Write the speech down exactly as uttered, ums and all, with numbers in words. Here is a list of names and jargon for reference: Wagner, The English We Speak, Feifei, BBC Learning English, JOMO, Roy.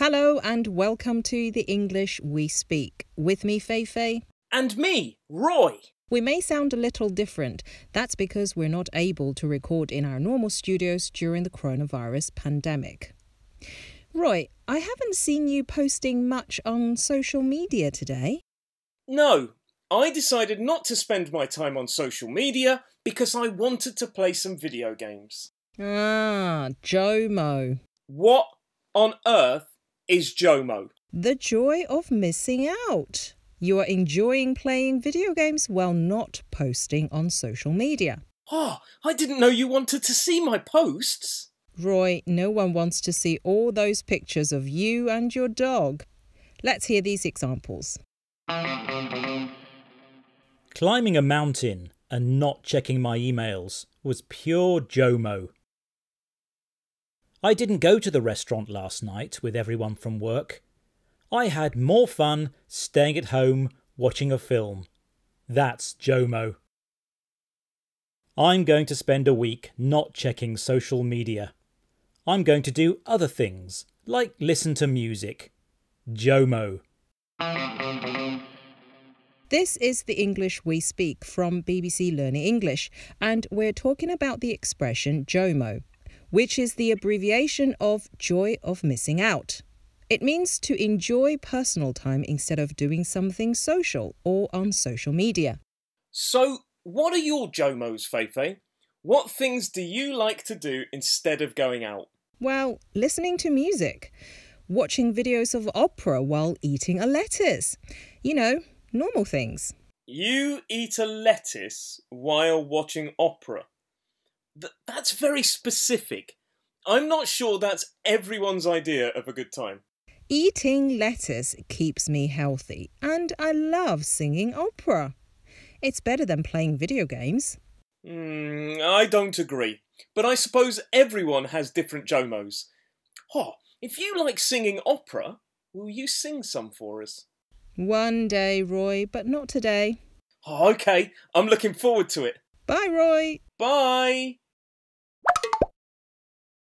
Hello and welcome to The English We Speak. With me, Feifei. And me, Roy. We may sound a little different. That's because we're not able to record in our normal studios during the coronavirus pandemic. Roy, I haven't seen you posting much on social media today. No, I decided not to spend my time on social media because I wanted to play some video games. Ah, JOMO. What on earth is JOMO? The joy of missing out. You are enjoying playing video games while not posting on social media. Oh, I didn't know you wanted to see my posts. Roy, no one wants to see all those pictures of you and your dog. Let's hear these examples. Climbing a mountain and not checking my emails was pure JOMO. I didn't go to the restaurant last night with everyone from work. I had more fun staying at home watching a film. That's JOMO. I'm going to spend a week not checking social media. I'm going to do other things, like listen to music. JOMO. This is The English We Speak from B B C Learning English, and we're talking about the expression JOMO, which is the abbreviation of joy of missing out. It means to enjoy personal time instead of doing something social or on social media. So, what are your JOMOs, Feifei? What things do you like to do instead of going out? Well, listening to music, watching videos of opera while eating a lettuce. You know, normal things. You eat a lettuce while watching opera. Th- that's very specific. I'm not sure that's everyone's idea of a good time. Eating lettuce keeps me healthy, and I love singing opera. It's better than playing video games. Mm, I don't agree, but I suppose everyone has different JOMOs. Oh, if you like singing opera, will you sing some for us? One day, Roy, but not today. Oh, OK, I'm looking forward to it. Bye, Roy. Bye.